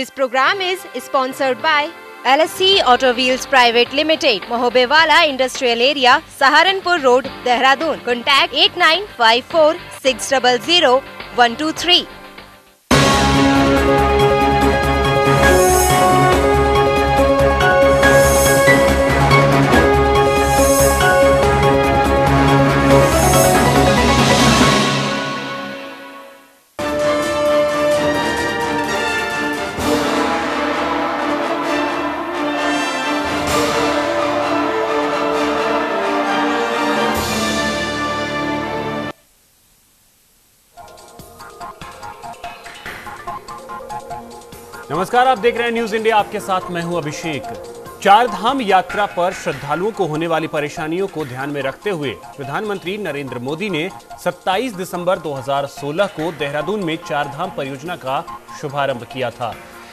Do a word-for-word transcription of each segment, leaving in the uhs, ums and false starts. This program is sponsored by L S E Auto Wheels Private Limited, Mahobewala Industrial Area, Saharanpur Road, Dehradun. Contact eight nine five four six zero zero one two three. नमस्कार, आप देख रहे हैं news India, आपके साथ मैं हूं अभिषेक। चारधाम यात्रा पर श्रद्धालुओं को होने वाली परेशानियों को ध्यान में रखते हुए प्रधानमंत्री नरेंद्र मोदी ने सत्ताईस दिसंबर दो हज़ार सोलह को देहरादून में चारधाम परियोजना का शुभारंभ किया था।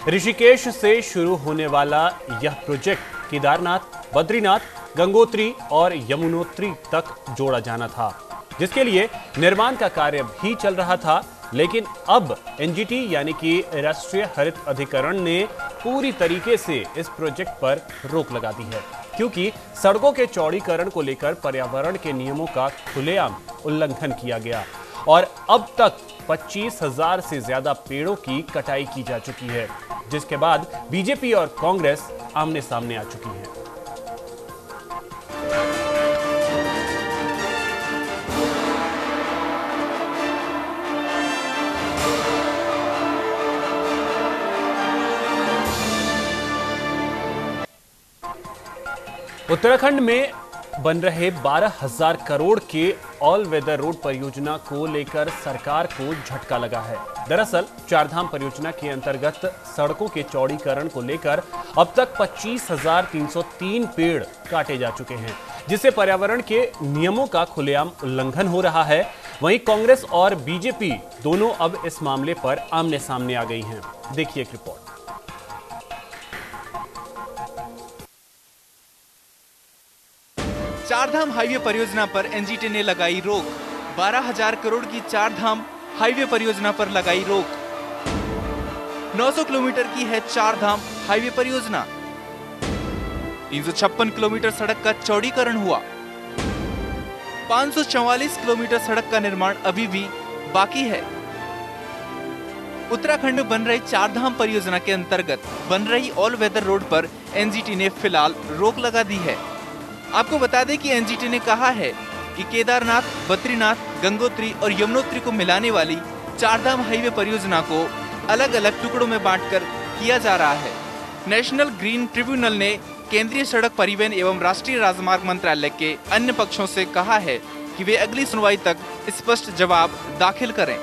ऋषिकेश से शुरू होने वाला यह प्रोजेक्ट केदारनाथ, बद्रीनाथ, गंगोत्री और यमुनोत्री तक जोड़ा जाना था, जिसके लिए निर्माण का कार्य भी चल रहा था। लेकिन अब एन जी टी यानी कि राष्ट्रीय हरित अधिकरण ने पूरी तरीके से इस प्रोजेक्ट पर रोक लगा दी है, क्योंकि सड़कों के चौड़ीकरण को लेकर पर्यावरण के नियमों का खुलेआम उल्लंघन किया गया और अब तक पच्चीस हज़ार से ज्यादा पेड़ों की कटाई की जा चुकी है, जिसके बाद बीजेपी और कांग्रेस आमने सामने आ चुकी है। उत्तराखंड में बन रहे बारह हज़ार करोड़ के ऑल वेदर रोड परियोजना को लेकर सरकार को झटका लगा है। दरअसल चारधाम परियोजना के अंतर्गत सड़कों के चौड़ीकरण को लेकर अब तक पच्चीस हज़ार तीन सौ तीन पेड़ काटे जा चुके हैं, जिससे पर्यावरण के नियमों का खुलेआम उल्लंघन हो रहा है। वहीं कांग्रेस और बीजेपी दोनों अब इस मामले पर आमने सामने आ गई हैं। देखिए एक रिपोर्ट। चारधाम हाईवे परियोजना पर एन जी टी ने लगाई रोक। बारह हज़ार करोड़ की चारधाम हाईवे परियोजना पर लगाई रोक। नौ सौ किलोमीटर की है चारधाम हाईवे परियोजना। तीन सौ छप्पन किलोमीटर सड़क का चौड़ीकरण हुआ। पाँच सौ चौवालीस किलोमीटर सड़क का निर्माण अभी भी बाकी है। उत्तराखंड में बन रही चारधाम परियोजना के अंतर्गत बन रही ऑल वेदर रोड पर एन जी टी ने फिलहाल रोक लगा दी है। आपको बता दें कि एन जी टी ने कहा है कि केदारनाथ, बद्रीनाथ, गंगोत्री और यमुनोत्री को मिलाने वाली चारधाम हाईवे परियोजना को अलग अलग टुकड़ों में बांटकर किया जा रहा है। नेशनल ग्रीन ट्रिब्यूनल ने केंद्रीय सड़क परिवहन एवं राष्ट्रीय राजमार्ग मंत्रालय के अन्य पक्षों से कहा है कि वे अगली सुनवाई तक स्पष्ट जवाब दाखिल करें।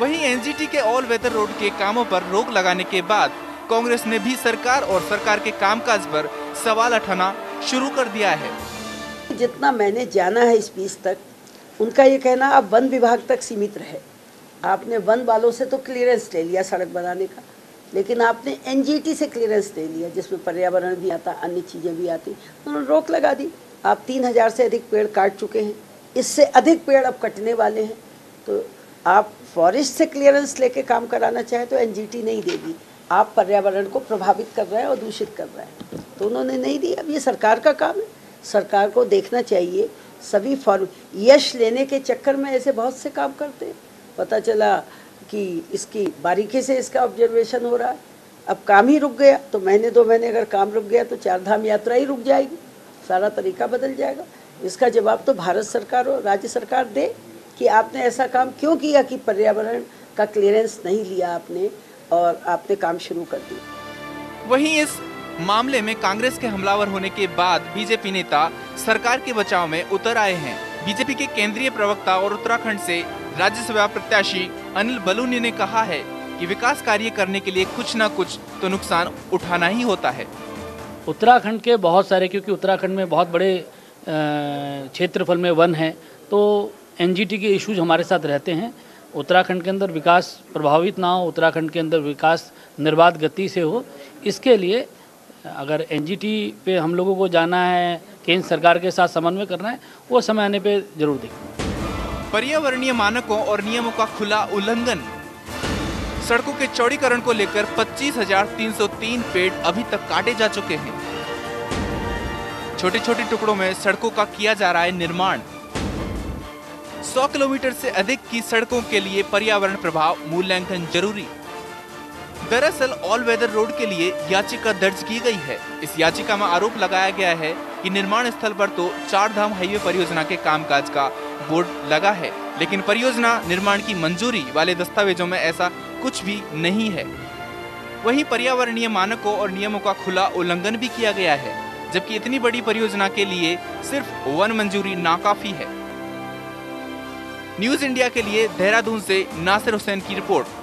वहीं एन जी टी के ऑल वेदर रोड के कामों पर रोक लगाने के बाद कांग्रेस ने भी सरकार और सरकार के कामकाज पर सवाल उठाना शुरू कर दिया है। जितना मैंने जाना है इस पीस तक, उनका ये कहना आप वन विभाग तक सीमित रहे। आपने वन वालों से तो क्लियरेंस ले लिया सड़क बनाने का, लेकिन आपने एन जी टी से क्लियरेंस ले लिया, जिसमें पर्यावरण भी आता, अन्य चीज़ें भी आती। उन्होंने रोक लगा दी। आप तीन हज़ार से अधिक पेड़ काट चुके हैं, इससे अधिक पेड़ अब कटने वाले हैं। तो आप फॉरेस्ट से क्लियरेंस लेके काम कराना चाहे तो एन जी टी नहीं देगी। आप पर्यावरण को प्रभावित कर रहे हैं और दूषित कर रहे हैं, तो उन्होंने नहीं दी। अब ये सरकार का काम है, सरकार को देखना चाहिए सभी फॉर्म। यश लेने के चक्कर में ऐसे बहुत से काम करते हैं। पता चला कि इसकी बारीकी से इसका ऑब्जर्वेशन हो रहा है, अब काम ही रुक गया तो महीने दो महीने अगर काम रुक गया तो चारधाम यात्रा ही रुक जाएगी, सारा तरीका बदल जाएगा। इसका जवाब तो भारत सरकार और राज्य सरकार दे कि आपने ऐसा काम क्यों किया कि पर्यावरण का क्लियरेंस नहीं लिया आपने और आपने काम शुरू कर दिया। वहीं इस मामले में कांग्रेस के हमलावर होने के बाद बीजेपी नेता सरकार के बचाव में उतर आए हैं। बीजेपी के केंद्रीय प्रवक्ता और उत्तराखंड से राज्यसभा प्रत्याशी अनिल बलूनी ने कहा है कि विकास कार्य करने के लिए कुछ ना कुछ तो नुकसान उठाना ही होता है। उत्तराखंड के बहुत सारे, क्योंकि उत्तराखंड में बहुत बड़े क्षेत्रफल में वन है, तो एन जी टी के इशूज हमारे साथ रहते हैं। उत्तराखंड के अंदर विकास प्रभावित ना हो, उत्तराखंड के अंदर विकास निर्बाध गति से हो, इसके लिए अगर एन जी टी पे हम लोगों को जाना है, केंद्र सरकार के साथ समन्वय करना है, वो समय आने पे जरूर देखें। पर्यावरणीय मानकों और नियमों का खुला उल्लंघन। सड़कों के चौड़ीकरण को लेकर पच्चीस हजार तीन सौ तीन पेड़ अभी तक काटे जा चुके हैं। छोटे छोटे टुकड़ों में सड़कों का किया जा रहा है निर्माण। सौ किलोमीटर से अधिक की सड़कों के लिए पर्यावरण प्रभाव मूल्यांकन जरूरी। दरअसल ऑल वेदर रोड के लिए याचिका दर्ज की गई है। इस याचिका में आरोप लगाया गया है कि निर्माण स्थल पर तो चारधाम हाईवे परियोजना के कामकाज का बोर्ड लगा है, लेकिन परियोजना निर्माण की मंजूरी वाले दस्तावेजों में ऐसा कुछ भी नहीं है। वहीं पर्यावरणीय मानकों और नियमों का खुला उल्लंघन भी किया गया है, जबकि इतनी बड़ी परियोजना के लिए सिर्फ वन मंजूरी नाकाफी है। न्यूज इंडिया के लिए देहरादून से नासिर हुसैन की रिपोर्ट।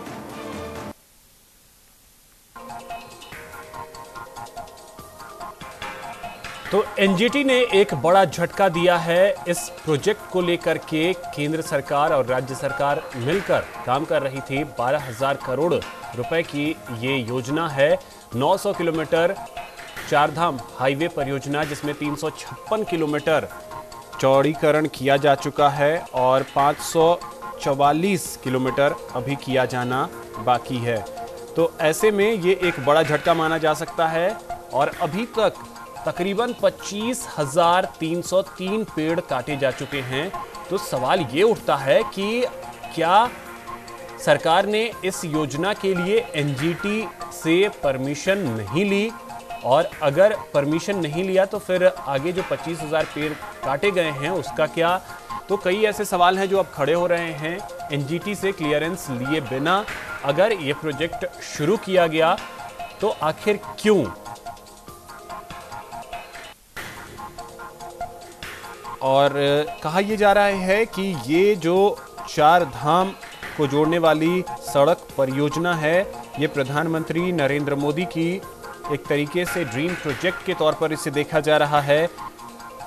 तो एनजीटी ने एक बड़ा झटका दिया है। इस प्रोजेक्ट को लेकर के केंद्र सरकार और राज्य सरकार मिलकर काम कर रही थी। बारह हजार करोड़ रुपए की ये योजना है। नौ सौ किलोमीटर चारधाम हाईवे परियोजना, जिसमें तीन सौ छप्पन किलोमीटर चौड़ीकरण किया जा चुका है और पाँच सौ चौवालीस किलोमीटर अभी किया जाना बाकी है। तो ऐसे में ये एक बड़ा झटका माना जा सकता है और अभी तक तकरीबन पच्चीस हजार तीन सौ तीन पेड़ काटे जा चुके हैं। तो सवाल ये उठता है कि क्या सरकार ने इस योजना के लिए एनजीटी से परमिशन नहीं ली, और अगर परमिशन नहीं लिया तो फिर आगे जो पच्चीस हजार पेड़ काटे गए हैं उसका क्या? तो कई ऐसे सवाल हैं जो अब खड़े हो रहे हैं। एनजीटी से क्लियरेंस लिए बिना अगर ये प्रोजेक्ट शुरू किया गया तो आखिर क्यों? और कहा यह जा रहा है कि ये जो चार धाम को जोड़ने वाली सड़क परियोजना है, ये प्रधानमंत्री नरेंद्र मोदी की एक तरीके से ड्रीम प्रोजेक्ट के तौर पर इसे देखा जा रहा है।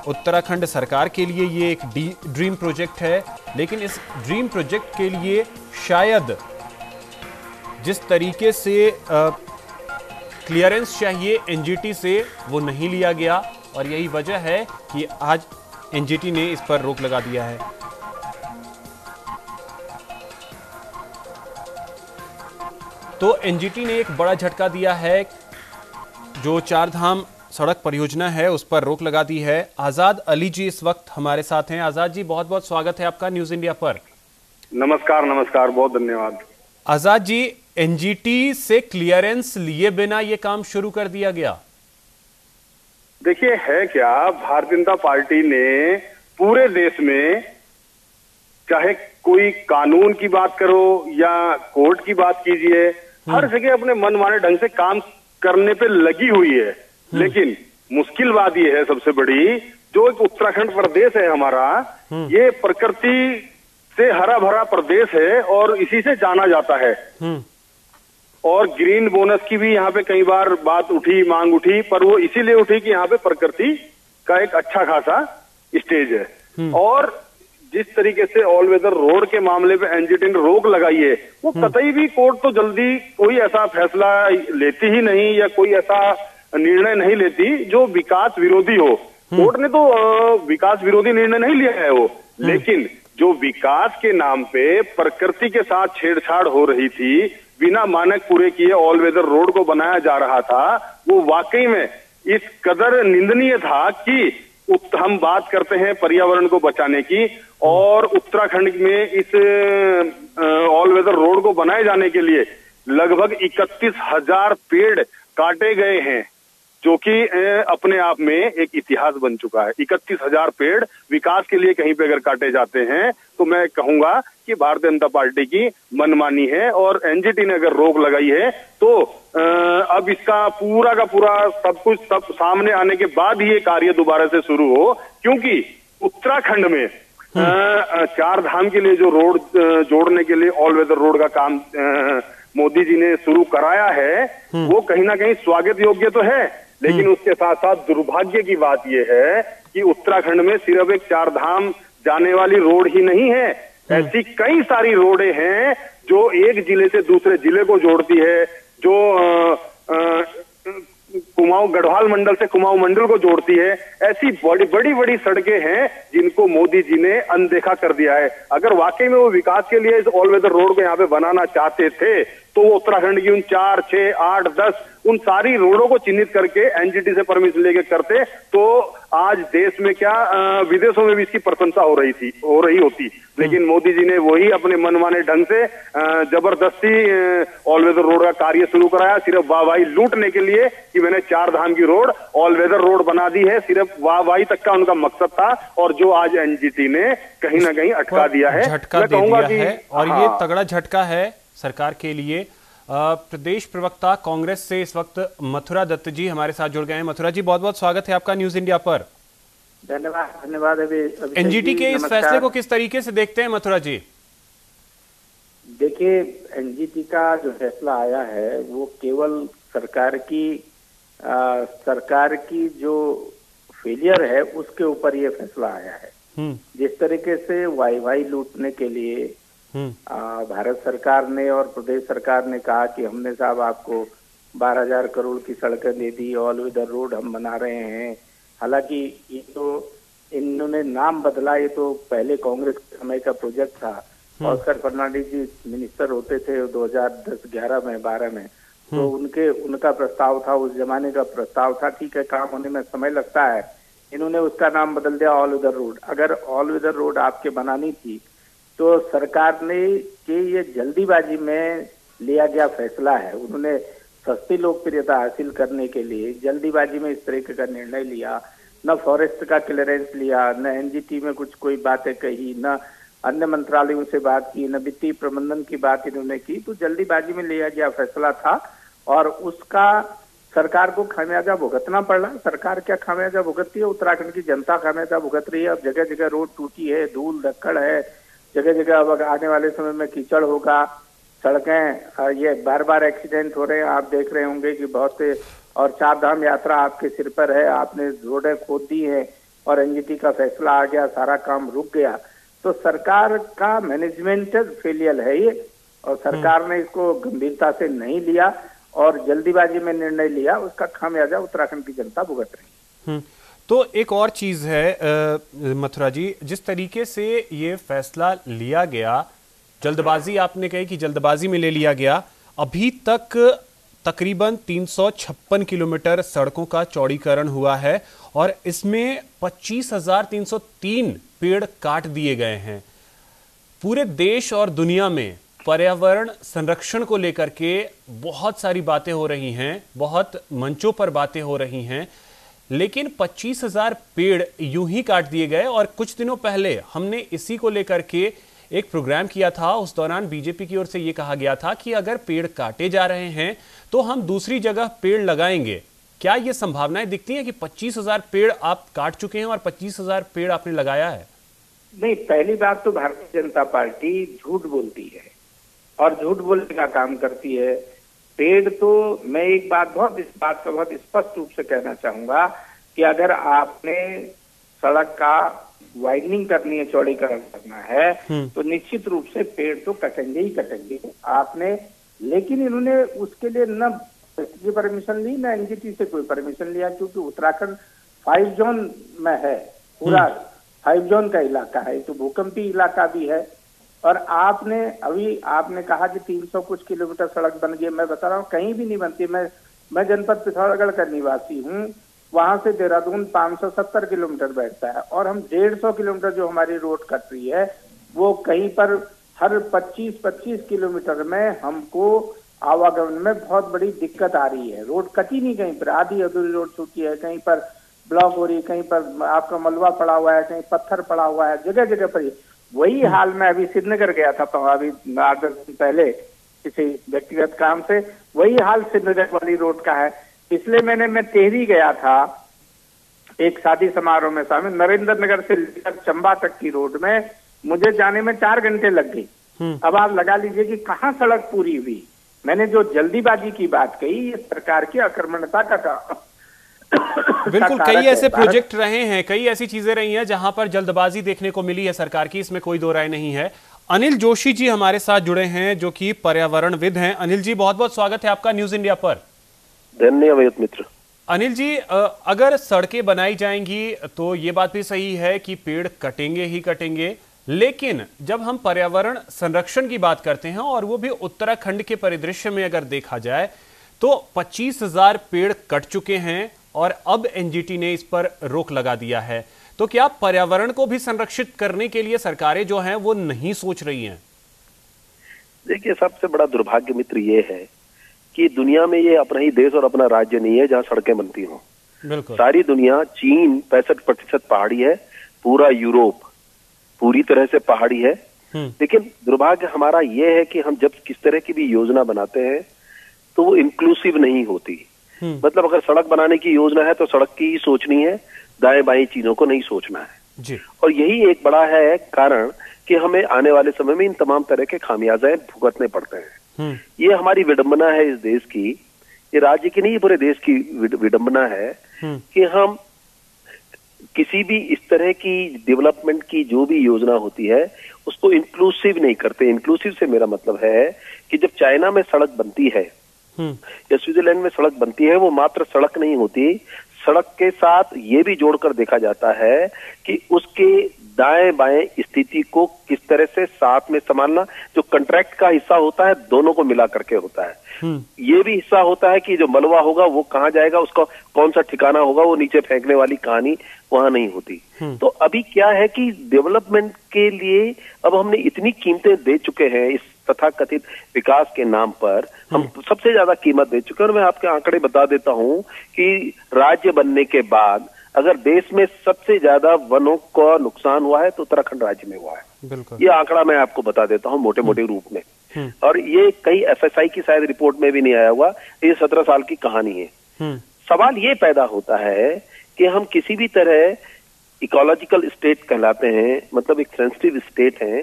उत्तराखंड सरकार के लिए ये एक ड्रीम प्रोजेक्ट है, लेकिन इस ड्रीम प्रोजेक्ट के लिए शायद जिस तरीके से क्लियरेंस चाहिए एनजीटी से वो नहीं लिया गया, और यही वजह है कि आज एनजीटी ने इस पर रोक लगा दिया है। तो एनजीटी ने एक बड़ा झटका दिया है। जो चारधाम सड़क परियोजना है उस पर रोक लगा दी है। आजाद अली जी इस वक्त हमारे साथ हैं। आजाद जी, बहुत बहुत स्वागत है आपका न्यूज इंडिया पर। नमस्कार नमस्कार, बहुत धन्यवाद। आजाद जी, एनजीटी से क्लियरेंस लिए बिना ये काम शुरू कर दिया गया। देखिए है क्या, भारतीय जनता पार्टी ने पूरे देश में, चाहे कोई कानून की बात करो या कोर्ट की बात कीजिए, हर जगह अपने मनमाने ढंग से काम करने पे लगी हुई है। लेकिन मुश्किल बात यह है सबसे बड़ी, जो एक उत्तराखंड प्रदेश है हमारा, ये प्रकृति से हरा भरा प्रदेश है और इसी से जाना जाता है। और ग्रीन बोनस की भी यहाँ पे कई बार बात उठी, मांग उठी, पर वो इसीलिए उठी कि यहाँ पे प्रकृति का एक अच्छा खासा स्टेज है। और जिस तरीके से ऑल वेदर रोड के मामले पे एनजीटी ने रोक लगाई है, वो कतई भी कोर्ट तो जल्दी कोई ऐसा फैसला लेती ही नहीं या कोई ऐसा निर्णय नहीं लेती जो विकास विरोधी हो। कोर्ट ने तो विकास विरोधी निर्णय नहीं लिया है वो, लेकिन जो विकास के नाम पे प्रकृति के साथ छेड़छाड़ हो रही थी, बिना मानक पूरे किए ऑल वेदर रोड को बनाया जा रहा था, वो वाकई में इस कदर निंदनीय था कि हम बात करते हैं पर्यावरण को बचाने की, और उत्तराखंड में इस ऑल वेदर रोड को बनाए जाने के लिए लगभग इकतीस हजार पेड़ काटे गए हैं, जो कि अपने आप में एक इतिहास बन चुका है। इकतीस हजार पेड़ विकास के लिए कहीं पे अगर काटे जाते हैं तो मैं कहूंगा कि भारतीय जनता पार्टी की मनमानी है, और एनजीटी ने अगर रोक लगाई है तो अब इसका पूरा का पूरा सब कुछ सब सामने आने के बाद ही ये कार्य दोबारा से शुरू हो, क्योंकि उत्तराखंड में चार धाम के लिए जो रोड जोड़ने के लिए ऑल वेदर रोड का काम मोदी जी ने शुरू कराया है, वो कहीं ना कहीं स्वागत योग्य तो है, लेकिन उसके साथ साथ दुर्भाग्य की बात यह है कि उत्तराखंड में सिर्फ एक चार धाम जाने वाली रोड ही नहीं है, ऐसी कई सारी रोडें हैं जो एक जिले से दूसरे जिले को जोड़ती है, जो आ, आ, कुमाऊं गढ़वाल मंडल से कुमाऊं मंडल को जोड़ती है, ऐसी बड़ी बड़ी बड़ी सड़कें हैं जिनको मोदी जी ने अनदेखा कर दिया है। अगर वाकई में वो विकास के लिए इस ऑल वेदर रोड को यहाँ पे बनाना चाहते थे तो वो उत्तराखंड की उन चार छह आठ दस उन सारी रोडों को चिन्हित करके एनजीटी से परमिशन लेके करते तो आज देश में क्या विदेशों में भी इसकी प्रशंसा हो रही थी हो रही होती। लेकिन मोदी जी ने वही अपने मनमाने ढंग से जबरदस्ती ऑल वेदर रोड का कार्य शुरू कराया, सिर्फ वाहवाही लूटने के लिए कि मैंने चार धाम की रोड ऑल वेदर रोड बना दी है। सिर्फ वाहवाही तक का उनका मकसद था और जो आज एनजीटी ने कहीं ना कहीं अटका दिया है, झटका दे दिया है और ये तगड़ा झटका है सरकार के लिए। प्रदेश प्रवक्ता कांग्रेस से इस वक्त मथुरा दत्त जी हमारे साथ जुड़ गए हैं। मथुरा जी, बहुत बहुत स्वागत है आपका न्यूज इंडिया पर। धन्यवाद धन्यवाद। अभी एनजीटी के इस फैसले को किस तरीके से देखते हैं मथुरा जी? देखिए, एनजीटी का जो फैसला आया है वो केवल सरकार की आ, सरकार की जो फेलियर है उसके ऊपर ये फैसला आया है। जिस तरीके से वाई वाई लूटने के लिए आ, भारत सरकार ने और प्रदेश सरकार ने कहा कि हमने साहब आपको बारह हजार करोड़ की सड़कें दे दी, ऑल वेदर रोड हम बना रहे हैं। हालांकि ये तो इन्होंने नाम बदला, ये तो पहले कांग्रेस के समय का प्रोजेक्ट था। ऑस्कर फर्नांडीज जी मिनिस्टर होते थे दो हजार दस ग्यारह में बारह में, तो उनके उनका प्रस्ताव था, उस जमाने का प्रस्ताव था। ठीक है, काम होने में समय लगता है, इन्होंने उसका नाम बदल दिया ऑल वेदर रोड। अगर ऑल वेदर रोड आपके बनानी थी तो सरकार ने के ये जल्दीबाजी में लिया गया फैसला है। उन्होंने सस्ती लोकप्रियता हासिल करने के लिए जल्दीबाजी में इस तरीके का निर्णय लिया, न फॉरेस्ट का क्लियरेंस लिया, न एनजीटी में कुछ कोई बातें कही, न अन्य मंत्रालयों से बात की, न वित्तीय प्रबंधन की बात इन्होंने की। तो जल्दीबाजी में लिया गया फैसला था और उसका सरकार को खामियाजा भुगतना पड़ रहा। सरकार क्या खामियाजा भुगतती है, उत्तराखंड की जनता खामियाजा भुगत रही है। अब जगह जगह रोड टूटी है, धूल धक्कड़ है जगह जगह। अब आने वाले समय में कीचड़ होगा, सड़कें, ये बार बार एक्सीडेंट हो रहे हैं। आप देख रहे होंगे कि बहुत से, और चार धाम यात्रा आपके सिर पर है, आपने रोडें खोद दी हैं और एनजीटी का फैसला आ गया, सारा काम रुक गया। तो सरकार का मैनेजमेंटल फेलियर है ये, और सरकार ने इसको गंभीरता से नहीं लिया और जल्दीबाजी में निर्णय लिया। उसका खामियाजा उत्तराखंड की जनता भुगत रही है। तो एक और चीज़ है मथुरा जी, जिस तरीके से ये फैसला लिया गया, जल्दबाजी आपने कही कि जल्दबाजी में ले लिया गया। अभी तक तकरीबन तीन सौ छप्पन किलोमीटर सड़कों का चौड़ीकरण हुआ है और इसमें पच्चीस हजार तीन सौ तीन पेड़ काट दिए गए हैं। पूरे देश और दुनिया में पर्यावरण संरक्षण को लेकर के बहुत सारी बातें हो रही हैं, बहुत मंचों पर बातें हो रही हैं, लेकिन पच्चीस हजार पेड़ यूं ही काट दिए गए। और कुछ दिनों पहले हमने इसी को लेकर के एक प्रोग्राम किया था, उस दौरान बीजेपी की ओर से ये कहा गया था कि अगर पेड़ काटे जा रहे हैं तो हम दूसरी जगह पेड़ लगाएंगे। क्या ये संभावनाएं दिखती हैं कि पच्चीस हजार पेड़ आप काट चुके हैं और पच्चीस हजार पेड़ आपने लगाया है? नहीं, पहली बात तो भारतीय जनता पार्टी झूठ बोलती है और झूठ बोलने का काम करती है। पेड़ तो मैं एक बात बहुत इस बात को बहुत स्पष्ट रूप से कहना चाहूंगा कि अगर आपने सड़क का वाइडनिंग करनी है, चौड़ीकरण करना है, तो निश्चित रूप से पेड़ तो कटेंगे ही कटेंगे आपने। लेकिन इन्होंने उसके लिए न की परमिशन ली, न एनजीटी से कोई परमिशन लिया, क्योंकि उत्तराखंड फाइव जोन में है, पूरा फाइव जोन का इलाका है, तो भूकंपीय इलाका भी है। और आपने अभी आपने कहा कि तीन सौ कुछ किलोमीटर सड़क बन गई। मैं बता रहा हूँ कहीं भी नहीं बनती। मैं मैं जनपद पिथौरागढ़ का निवासी हूँ, वहां से देहरादून पाँच सौ सत्तर किलोमीटर बैठता है और हम डेढ़ सौ किलोमीटर जो हमारी रोड कट रही है वो कहीं पर हर पच्चीस पच्चीस किलोमीटर में हमको आवागमन में बहुत बड़ी दिक्कत आ रही है। रोड कटी नहीं, कहीं पर आधी अधूरी रोड छूटी है, कहीं पर ब्लॉक हो रही है, कहीं पर आपका मलबा पड़ा हुआ है, कहीं पत्थर पड़ा हुआ है, जगह जगह पर। वही हाल मैं अभी श्रीनगर गया था अभी आठ दस दिन पहले किसी व्यक्तिगत काम से, वही हाल श्रीनगर वाली रोड का है। पिछले महीने मैं टेहरी गया था एक शादी समारोह में शामिल, नरेंद्र नगर से लेकर चंबा तक की रोड में मुझे जाने में चार घंटे लग गई। अब आप लगा लीजिए कि कहाँ सड़क पूरी हुई। मैंने जो जल्दीबाजी की बात कही, ये सरकार की आक्रमणता का काम। बिल्कुल, कई ऐसे प्रोजेक्ट रहे हैं, कई ऐसी चीजें रही हैं जहां पर जल्दबाजी देखने को मिली है सरकार की, इसमें कोई दो राय नहीं है। अनिल जोशी जी हमारे साथ जुड़े हैं जो कि पर्यावरणविद हैं। अनिल जी, बहुत बहुत स्वागत है आपका न्यूज इंडिया पर। धन्यवाद मित्र। अनिल जी, अगर सड़कें बनाई जाएंगी तो ये बात भी सही है कि पेड़ कटेंगे ही कटेंगे, लेकिन जब हम पर्यावरण संरक्षण की बात करते हैं और वो भी उत्तराखंड के परिदृश्य में अगर देखा जाए तो पच्चीस हज़ार पेड़ कट चुके हैं और अब एनजीटी ने इस पर रोक लगा दिया है। तो क्या पर्यावरण को भी संरक्षित करने के लिए सरकारें जो हैं वो नहीं सोच रही हैं? देखिए, सबसे बड़ा दुर्भाग्य मित्र ये है कि दुनिया में ये अपना ही देश और अपना राज्य नहीं है जहां सड़कें बनती हों। बिल्कुल, सारी दुनिया, चीन पैंसठ प्रतिशत पहाड़ी है, पूरा यूरोप पूरी तरह से पहाड़ी है। लेकिन दुर्भाग्य हमारा ये है कि हम जब किस तरह की भी योजना बनाते हैं तो वो इंक्लूसिव नहीं होती। मतलब अगर सड़क बनाने की योजना है तो सड़क की ही सोचनी है, दाएं बाएं चीजों को नहीं सोचना है जी। और यही एक बड़ा है कारण कि हमें आने वाले समय में इन तमाम तरह के खामियाजाएं भुगतने पड़ते हैं। ये हमारी विडंबना है इस देश की, ये राज्य की नहीं पूरे देश की विडंबना है कि हम किसी भी इस तरह की डेवलपमेंट की जो भी योजना होती है उसको इंक्लूसिव नहीं करते। इंक्लूसिव से मेरा मतलब है कि जब चाइना में सड़क बनती है या स्विट्जरलैंड में सड़क बनती है, वो मात्र सड़क नहीं होती, सड़क के साथ ये भी जोड़कर देखा जाता है कि उसके दाएं बाएं स्थिति को किस तरह से साथ में संभालना, जो कंट्रैक्ट का हिस्सा होता है दोनों को मिला करके होता है। ये भी हिस्सा होता है कि जो मलबा होगा वो कहाँ जाएगा, उसका कौन सा ठिकाना होगा, वो नीचे फेंकने वाली कहानी वहां नहीं होती। तो अभी क्या है कि डेवलपमेंट के लिए अब हमने इतनी कीमतें दे चुके हैं, इस तथा कथित विकास के नाम पर हम सबसे ज्यादा कीमत दे चुके हैं। और मैं आपके आंकड़े बता देता हूं कि राज्य बनने के बाद अगर देश में सबसे ज्यादा वनों का नुकसान हुआ है तो उत्तराखंड राज्य में हुआ है। ये आंकड़ा मैं आपको बता देता हूं मोटे मोटे रूप में, और ये कहीं एफ एस आई की शायद रिपोर्ट में भी नहीं आया हुआ, ये सत्रह साल की कहानी है। सवाल ये पैदा होता है कि हम किसी भी तरह इकोलॉजिकल स्टेट कहलाते हैं, मतलब एक सेंसिटिव स्टेट है,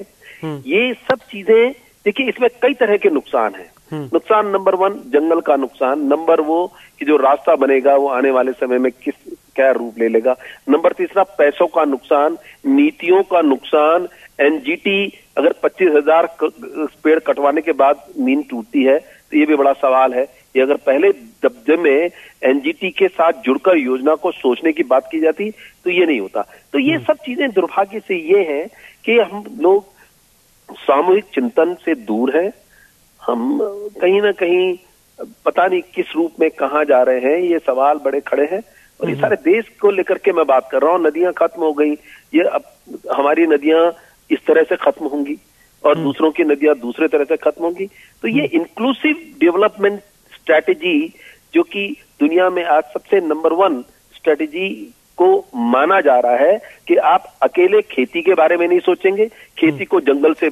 ये सब चीजें देखिए इसमें कई तरह के नुकसान है। नुकसान नंबर वन जंगल का नुकसान, नंबर वो कि जो रास्ता बनेगा वो आने वाले समय में किस क्या रूप ले लेगा, नंबर तीसरा पैसों का नुकसान, नीतियों का नुकसान। एनजीटी अगर पच्चीस हज़ार पेड़ कटवाने के बाद नींद टूटती है तो ये भी बड़ा सवाल है। ये अगर पहले दबदबे में एनजीटी के साथ जुड़कर योजना को सोचने की बात की जाती तो ये नहीं होता। तो ये सब चीजें दुर्भाग्य से ये है कि हम लोग सामूहिक चिंतन से दूर है, हम कहीं ना कहीं पता नहीं किस रूप में कहाँ जा रहे हैं, ये सवाल बड़े खड़े हैं। और ये सारे देश को लेकर के मैं बात कर रहा हूँ, नदियां खत्म हो गई, ये अब हमारी नदियां इस तरह से खत्म होंगी और दूसरों की नदियां दूसरे तरह से खत्म होंगी। तो ये इंक्लूसिव डेवलपमेंट स्ट्रेटेजी जो कि दुनिया में आज सबसे नंबर वन स्ट्रेटेजी को माना जा रहा है कि आप अकेले खेती के बारे में नहीं सोचेंगे, खेती को जंगल से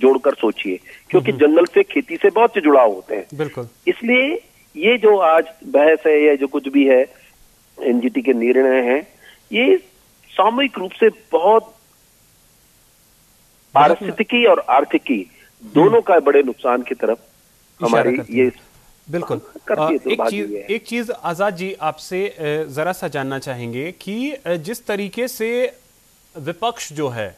जोड़कर सोचिए, क्योंकि जंगल से खेती से बहुत से जुड़ाव होते हैं। बिल्कुल, इसलिए ये जो आज बहस है या जो कुछ भी है एनजीटी के निर्णय हैं, ये सामूहिक रूप से बहुत पारिस्थितिकी और आर्थिकी दोनों का बड़े नुकसान की तरफ हमारी ये बिल्कुल एक चीज एक चीज आजाद जी आपसे जरा सा जानना चाहेंगे कि जिस तरीके से विपक्ष जो है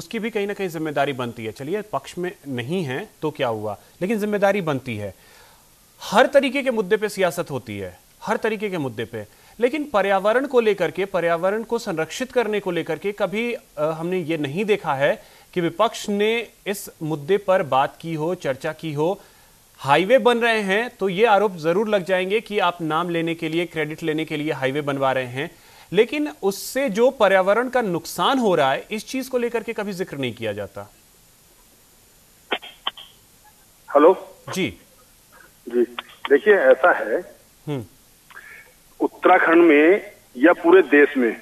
उसकी भी कहीं ना कहीं जिम्मेदारी बनती है, चलिए पक्ष में नहीं है तो क्या हुआ, लेकिन जिम्मेदारी बनती है। हर तरीके के मुद्दे पे सियासत होती है, हर तरीके के मुद्दे पे, लेकिन पर्यावरण को लेकर के, पर्यावरण को संरक्षित करने को लेकर के कभी हमने ये नहीं देखा है कि विपक्ष ने इस मुद्दे पर बात की हो, चर्चा की हो। हाईवे बन रहे हैं तो ये आरोप जरूर लग जाएंगे कि आप नाम लेने के लिए, क्रेडिट लेने के लिए हाईवे बनवा रहे हैं, लेकिन उससे जो पर्यावरण का नुकसान हो रहा है इस चीज को लेकर के कभी जिक्र नहीं किया जाता। हेलो जी जी, देखिए ऐसा है, उत्तराखंड में या पूरे देश में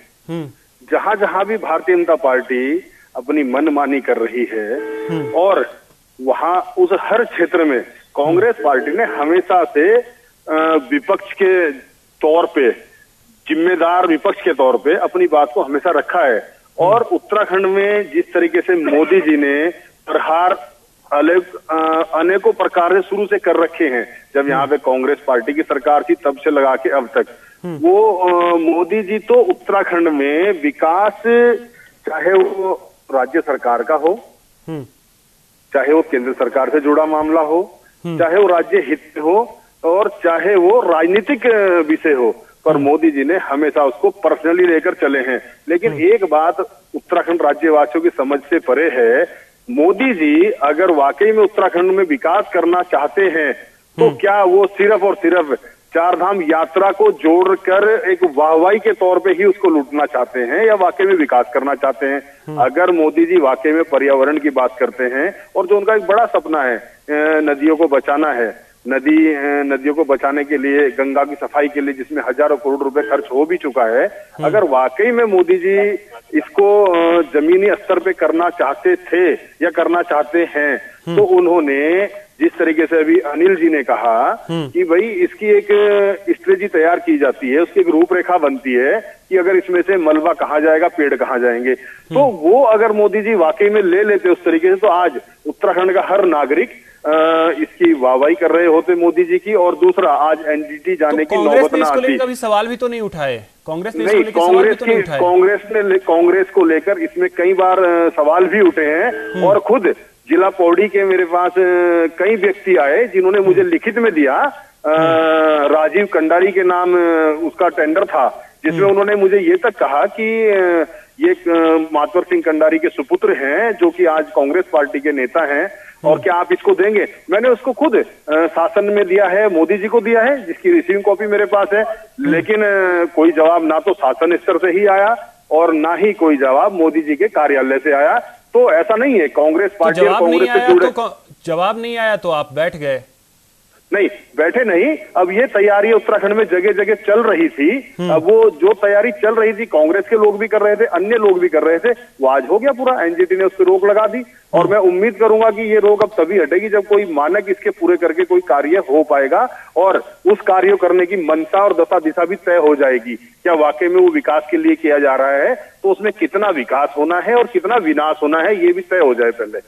जहां जहां भी भारतीय जनता पार्टी अपनी मनमानी कर रही है और वहां उस हर क्षेत्र में कांग्रेस पार्टी ने हमेशा से विपक्ष के तौर पे, जिम्मेदार विपक्ष के तौर पे अपनी बात को हमेशा रखा है। और उत्तराखंड में जिस तरीके से मोदी जी ने प्रहार अनेकों प्रकार से शुरू से कर रखे हैं, जब यहाँ पे कांग्रेस पार्टी की सरकार थी तब से लगा के अब तक, वो मोदी जी तो उत्तराखंड में विकास, चाहे वो राज्य सरकार का हो, चाहे वो केंद्र सरकार से जुड़ा मामला हो, चाहे वो राज्य हित हो और चाहे वो राजनीतिक विषय हो, पर मोदी जी ने हमेशा उसको पर्सनली लेकर चले हैं। लेकिन एक बात उत्तराखंड राज्यवासियों की समझ से परे है, मोदी जी अगर वाकई में उत्तराखंड में विकास करना चाहते हैं तो क्या वो सिर्फ और सिर्फ चारधाम यात्रा को जोड़कर एक वाहवाही के तौर पे ही उसको लूटना चाहते हैं या वाकई में विकास करना चाहते हैं? अगर मोदी जी वाकई में पर्यावरण की बात करते हैं, और जो उनका एक बड़ा सपना है नदियों को बचाना है, नदी नदियों को बचाने के लिए, गंगा की सफाई के लिए जिसमें हजारों करोड़ रुपए खर्च हो भी चुका है, अगर वाकई में मोदी जी इसको जमीनी स्तर पे करना चाहते थे या करना चाहते हैं तो उन्होंने जिस तरीके से अभी अनिल जी ने कहा कि भाई इसकी एक स्ट्रेटजी तैयार की जाती है, उसकी एक रूपरेखा बनती है कि अगर इसमें से मलबा कहाँ जाएगा, पेड़ कहाँ जाएंगे, तो वो अगर मोदी जी वाकई में ले लेते उस तरीके से तो आज उत्तराखंड का हर नागरिक इसकी वाहवाही कर रहे होते मोदी जी की। और दूसरा आज एनजीटी जाने तो की नौबत ना आती। कभी सवाल भी तो नहीं उठाए कांग्रेस ने, नहीं कांग्रेस की कांग्रेस ने कांग्रेस को लेकर इसमें कई बार सवाल भी उठे हैं और खुद जिला पौड़ी के मेरे पास कई व्यक्ति आए जिन्होंने मुझे लिखित में दिया, राजीव कंडारी के नाम उसका टेंडर था जिसमें उन्होंने मुझे ये तक कहा कि ये मातवर सिंह कंडारी के सुपुत्र हैं जो कि आज कांग्रेस पार्टी के नेता हैं और क्या आप इसको देंगे? मैंने उसको खुद शासन में दिया है, मोदी जी को दिया है, जिसकी रिसीविंग कॉपी मेरे पास है, लेकिन कोई जवाब ना तो शासन स्तर से ही आया और ना ही कोई जवाब मोदी जी के कार्यालय से आया। तो ऐसा नहीं है कांग्रेस पार्टी और कांग्रेस से जुड़े जवाब नहीं आया तो आप बैठ गए? नहीं, बैठे नहीं। अब ये तैयारी उत्तराखंड में जगह जगह चल रही थी, अब वो जो तैयारी चल रही थी कांग्रेस के लोग भी कर रहे थे, अन्य लोग भी कर रहे थे, वो आज हो गया पूरा। एनजीटी ने उस पर रोक लगा दी और मैं उम्मीद करूंगा कि ये रोक अब तभी हटेगी जब कोई मानक इसके पूरे करके कोई कार्य हो पाएगा और उस कार्य करने की मनसा और दशा दिशा भी तय हो जाएगी। क्या वाकई में वो विकास के लिए किया जा रहा है तो उसमें कितना विकास होना है और कितना विनाश होना है ये भी तय हो जाए पहले।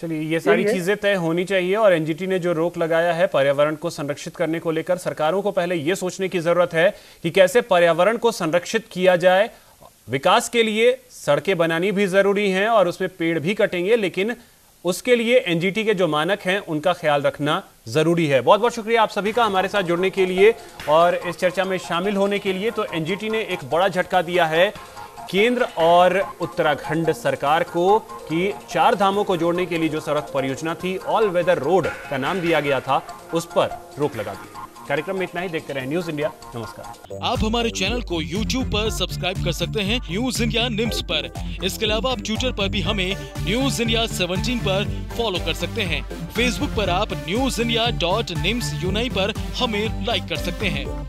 चलिए, ये सारी चीजें तय होनी चाहिए। और एनजीटी ने जो रोक लगाया है पर्यावरण को संरक्षित करने को लेकर, सरकारों को पहले ये सोचने की जरूरत है कि कैसे पर्यावरण को संरक्षित किया जाए। विकास के लिए सड़कें बनानी भी जरूरी हैं और उसमें पेड़ भी कटेंगे, लेकिन उसके लिए एनजीटी के जो मानक हैं उनका ख्याल रखना जरूरी है। बहुत बहुत शुक्रिया आप सभी का हमारे साथ जुड़ने के लिए और इस चर्चा में शामिल होने के लिए। तो एनजीटी ने एक बड़ा झटका दिया है केंद्र और उत्तराखंड सरकार को कि चार धामों को जोड़ने के लिए जो सड़क परियोजना थी, ऑल वेदर रोड का नाम दिया गया था, उस पर रोक लगा दी। कार्यक्रम में इतना ही, देखते रहे न्यूज इंडिया। नमस्कार। आप हमारे चैनल को यूट्यूब पर सब्सक्राइब कर सकते हैं न्यूज इंडिया निम्स पर। इसके अलावा आप ट्विटर पर भी हमें न्यूज इंडिया सत्रह पर फॉलो कर सकते हैं। फेसबुक पर आप न्यूज इंडिया डॉट निम्स यूनाई पर हमें लाइक कर सकते हैं।